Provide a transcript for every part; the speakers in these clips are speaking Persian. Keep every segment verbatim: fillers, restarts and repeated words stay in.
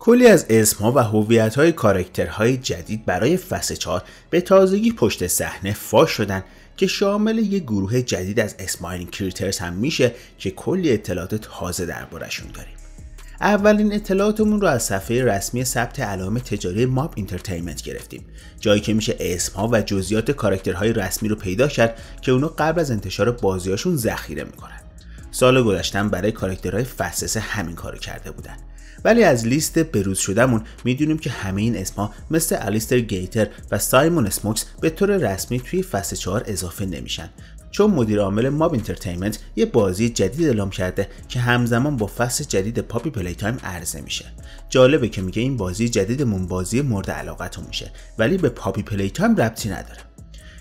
کلی از اسمها و هویت‌های کاراکترهای جدید برای فصل چهار به تازگی پشت صحنه فاش شدن که شامل یک گروه جدید از اسمایلینگ کریترز هم میشه که کلی اطلاعات تازه دربارشون داریم. اولین اطلاعاتمون رو از صفحه رسمی ثبت علائم تجاری ماب انترتینمنت گرفتیم، جایی که میشه اسمها و جزئیات کاراکترهای رسمی رو پیدا کرد که اونو قبل از انتشار بازیاشون ذخیره میکنن. سال گذشته برای کاراکترهای فصل سه همین کارو کرده بودن، ولی از لیست بروز شدهمون میدونیم که همه این اسمها مثل الیستر گیتر و سایمون اسموکس به طور رسمی توی فصل چهار اضافه نمیشن، چون مدیر عامل ماب انترتینمنت یه بازی جدید اعلام کرده که همزمان با فصل جدید پاپی پلی تایم عرضه میشه. جالبه که میگه این بازی جدیدمون بازی مورد علاقتون میشه، ولی به پاپی پلی تایم ربطی نداره.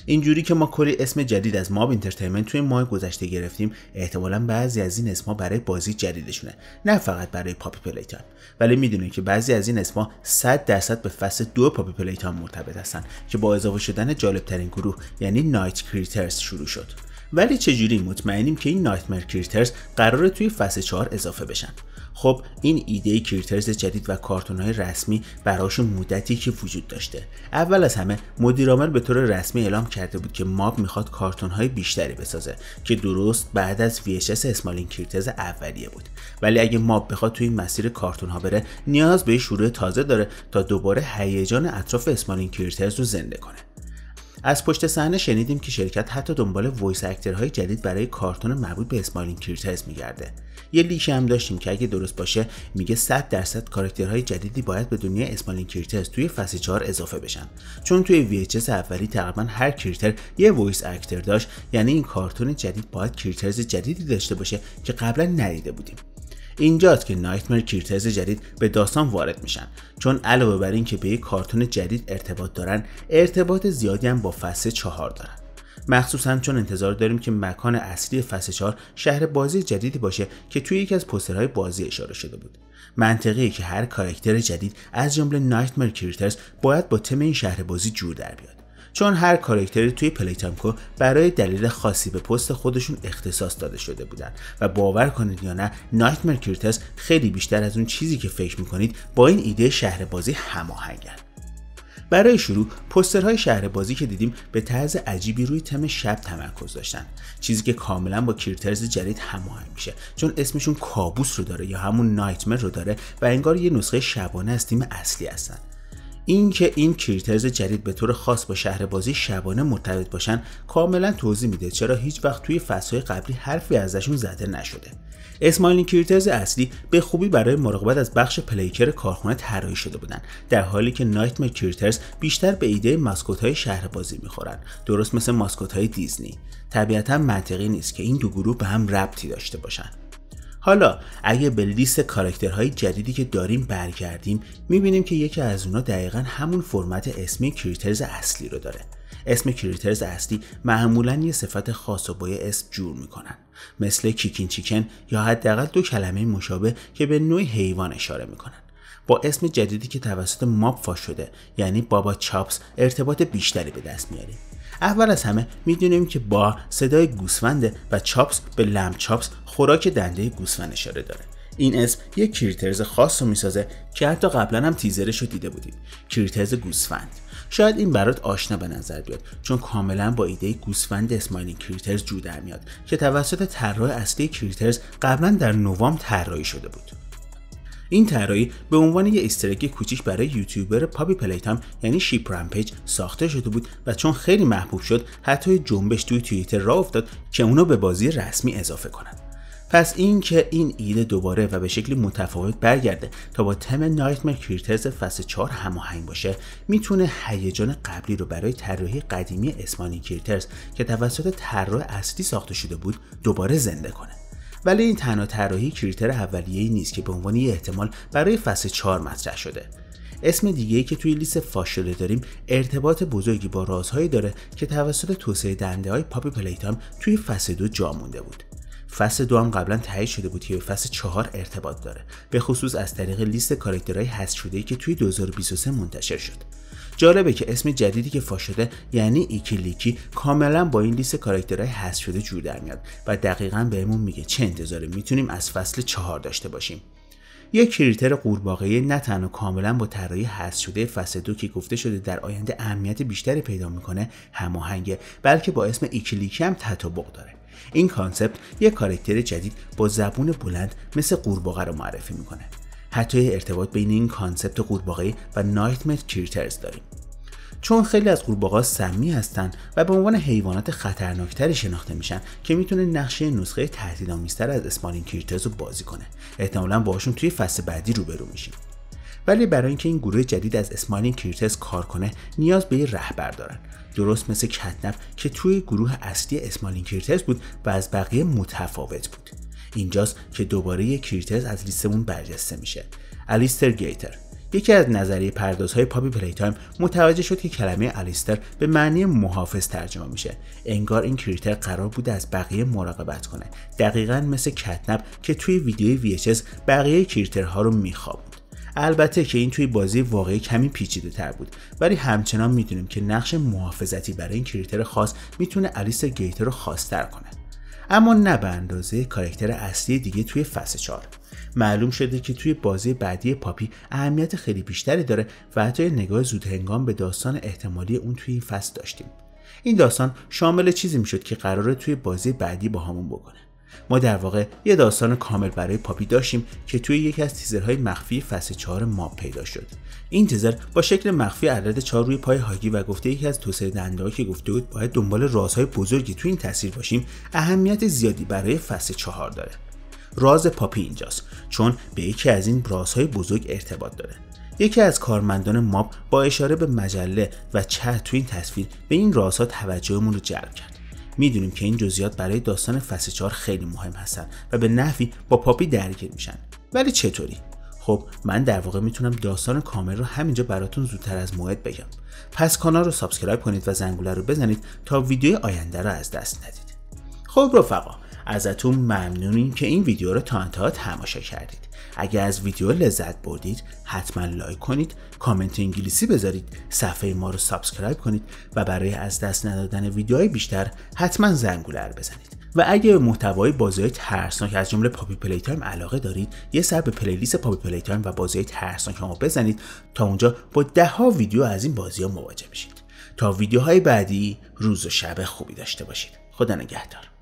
اینجوری که ما کلی اسم جدید از ماب انترتینمنت توی ماه گذشته گرفتیم، احتمالاً بعضی از این اسم‌ها برای بازی جدیدشونه، نه فقط برای پاپی پلی تایم. ولی میدونیم که بعضی از این اسم‌ها صد درصد به فصل دو پاپی پلی تایم مرتبط هستن که با اضافه شدن جالبترین گروه یعنی نایت کریترز شروع شد. ولی چجوری مطمئنیم که این نایتمر کریترز قراره توی فصل چهار اضافه بشن؟ خب این ایده کریترز جدید و کارتون‌های رسمی براشون مدتی که وجود داشته. اول از همه مدیر عامل به طور رسمی اعلام کرده بود که ماب میخواد کارتون‌های بیشتری بسازه که درست بعد از وی اچ اس اسمالینگ کریترز اولیه بود، ولی اگه ماب بخواد توی مسیر کارتون‌ها بره نیاز به شروع تازه داره تا دوباره هیجان اطراف اسمالینگ کریترز رو زنده کنه. از پشت صحنه شنیدیم که شرکت حتی دنبال وایس اکترهای جدید برای کارتون مربوط به اسمایلینگ کریترز میگرده. یه لیک هم داشتیم که اگه درست باشه میگه صد درصد کاراکترهای جدیدی باید به دنیا اسمایلینگ کریترز توی فصل چهار اضافه بشن، چون توی وی اچ اس اولی تقریبا هر کریتر یه وایس اکتر داشت، یعنی این کارتون جدید باید کریترز جدیدی داشته باشه که قبلا ندیده بودیم. اینجاست که نایتمر کریترز جدید به داستان وارد میشن، چون علاوه بر این که به یک کارتون جدید ارتباط دارن، ارتباط زیادی هم با فصل چهار دارن، مخصوصا چون انتظار داریم که مکان اصلی فصل چهار شهر بازی جدیدی باشه که توی یکی از پوسترهای بازی اشاره شده بود. منطقیه که هر کاراکتر جدید از جمله نایتمر کریترز باید با تم این شهر بازی جور در بیاد، چون هر کاراکتری توی پلیتامکو برای دلیل خاصی به پست خودشون اختصاص داده شده بودن و باور کنید یا نه نایتمر کریترز خیلی بیشتر از اون چیزی که فکر میکنید با این ایده شهر بازی هماهنگن. برای شروع پوسترهای شهر بازی که دیدیم به طرز عجیبی روی تم شب تمرکز داشتن، چیزی که کاملا با کریترز جدید هماهنگ میشه، چون اسمشون کابوس رو داره یا همون نایتمر رو داره و انگار یه نسخه شبانه از تیم اصلی هستن. اینکه این کریترز جدید به طور خاص با شهر بازی شبانه مرتبط باشن کاملا توضیح میده چرا هیچ وقت توی فصل‌های قبلی حرفی ازشون زده نشده. اسمایلینگ کریترز اصلی به خوبی برای مراقبت از بخش پلیکر کارخونه طراحی شده بودن، در حالی که نایتمر کریترز بیشتر به ایده ماسکوت‌های شهر بازی میخورن، درست مثل ماسکوت‌های دیزنی. طبیعتا منطقی نیست که این دو گروه به هم ربطی داشته باشن. حالا اگه به لیست کاراکترهای جدیدی که داریم برگردیم میبینیم که یکی از اونا دقیقا همون فرمت اسمی کریترز اصلی رو داره. اسم کریترز اصلی معمولا یه صفت خاص و با یه اسم جور میکنن، مثل کیکین چیکن یا حداقل دو کلمه مشابه که به نوع حیوان اشاره میکنن. با اسم جدیدی که توسط ماب فاش شده یعنی بابا چاپس ارتباط بیشتری به دست میاریم. اول از همه میدونیم که با صدای گوسفنده و چاپس به لم چاپس خوراک دنده گوسفند اشاره داره. این اسم یک کریترز خاص رو میسازه که حتی قبلا هم تیزرش رو دیده بودیم، کریترز گوسفند. شاید این برات آشنا به نظر بیاد چون کاملا با ایده گوسفند اسمایلینگ کریترز جور در میاد که توسط طراح اصلی کریترز قبلا در نوامبر طراحی شده بود. این طراحی به عنوان یه ایسترگ کوچیک برای یوتیوبر پاپی پلیتام یعنی شیپ رمپیج ساخته شده بود و چون خیلی محبوب شد حتی جنبش توی توییتر راه افتاد که اونو به بازی رسمی اضافه کنن. پس این که این ایده دوباره و به شکلی متفاوت برگرده تا با تم نایتمر کریترز فصل چهار هماهنگ باشه میتونه هیجان قبلی رو برای طراحی قدیمی اسمایلینگ کریترز که توسط طراح اصلی ساخته شده بود دوباره زنده کنه. ولی این تنها طراحی کریتر اولیه‌ای نیست که به عنوان یه احتمال برای فصل چهار مطرح شده. اسم دیگه‌ای که توی لیست فاش شده داریم ارتباط بزرگی با رازهایی داره که توسط توسعه دنده‌های پاپی پلیتام توی فصل دو جا مونده بود. فصل دو هم قبلا تایید شده بود که به فصل چهار ارتباط داره، به خصوص از طریق لیست کاراکترهای حذف شده‌ای که توی دو هزار و بیست و سه منتشر شد. جالبه که اسم جدیدی که فاش شده یعنی ایکیلیکی کاملا با این لیست کاراکترهای حذف شده جور در میاد و دقیقاً بهمون میگه چه انتظاری میتونیم از فصل چهار داشته باشیم. یک کریتر قورباغه‌ای نه تنها کاملا با طراحی حذف شده فصل دو که گفته شده در آینده اهمیت بیشتری پیدا میکنه هماهنگ، بلکه با اسم ایکیلیکی هم تطابق داره. این کانسپت یک کاراکتر جدید با زبون بلند مثل قورباغه رو معرفی میکنه. حتی ارتباط بین این کانسپت قورباغه‌ای و نایتمر کریترز داریم، چون خیلی از قورباغه‌ها سمی هستن و به عنوان حیوانات خطرناکتری شناخته میشن که میتونه نقشه نسخه تهدیدآمیزتر از اسمالینگ کریترز رو بازی کنه. احتمالاً باهاشون توی فصل بعدی روبرو میشیم. ولی برای اینکه این گروه جدید از اسمالینگ کریترز کار کنه نیاز به یه رهبر دارن، درست مثل کتنپ که توی گروه اصلی اسمالینگ کریترز بود و از بقیه متفاوت بود. اینجاست که دوباره یک کریترز از لیستمون برجسته میشه. الیستر گیتر، یکی از نظریه پردازهای پاپی پلی تایم، متوجه شد که کلمه الیستر به معنی محافظ ترجمه میشه. انگار این کریتر قرار بود از بقیه مراقبت کنه، دقیقاً مثل کتنپ که توی ویدیوی وی اچ اس بقیه کریترها رو میخوابوند. البته که این توی بازی واقعی کمی پیچیده تر بود، ولی همچنان میدونیم که نقش محافظتی برای این کریتر خاص میتونه الیستر گیتر رو خاص‌تر کنه، اما نه به اندازه کاراکتر اصلی دیگه توی فصل چهار. معلوم شده که توی بازی بعدی پاپی اهمیت خیلی بیشتری داره و حتی نگاه زودهنگام به داستان احتمالی اون توی این فصل داشتیم. این داستان شامل چیزی میشد که قراره توی بازی بعدی با همون بکنه. ما در واقع یه داستان کامل برای پاپی داشتیم که توی یکی از تیزرهای مخفی فصل چهار ماب پیدا شد. این تیزر با شکل مخفی عدد چهار روی پای هاگی و گفته یکی از توسعه دهنده‌ها که گفته بود باید دنبال رازهای بزرگی توی این تصویر باشیم اهمیت زیادی برای فصل چهار داره. راز پاپی اینجاست، چون به یکی از این رازهای بزرگ ارتباط داره. یکی از کارمندان ماب با اشاره به مجله و چت توی این تصویر به این رازها توجهمون رو جلب کرد. میدونیم که این جزئیات برای داستان فصل چهار خیلی مهم هستن و به نحوی با پاپی درگیر میشن. ولی چطوری؟ خب من در واقع میتونم داستان کامل رو همینجا براتون زودتر از موعد بگم. پس کانال رو سابسکرایب کنید و زنگوله رو بزنید تا ویدیوی آینده رو از دست ندید. خب رفقا، ازتون ممنونیم که این ویدیو رو تا انتها تماشا کردید. اگر از ویدیو لذت بردید حتما لایک کنید، کامنت انگلیسی بذارید، صفحه ما رو سابسکرایب کنید و برای از دست ندادن ویدیوهای بیشتر حتما زنگوله رو بزنید. و اگر به محتوای بازی‌های ترسناک از جمله پاپی پلی تایم علاقه دارید، یه سر به پلیلیست پاپی پلی تایم و بازی‌های ترسناک ما بزنید تا اونجا با ده ها ویدیو از این بازی‌ها مواجه بشید. تا ویدیوهای بعدی روز و شب خوبی داشته باشید. خدا نگهدار.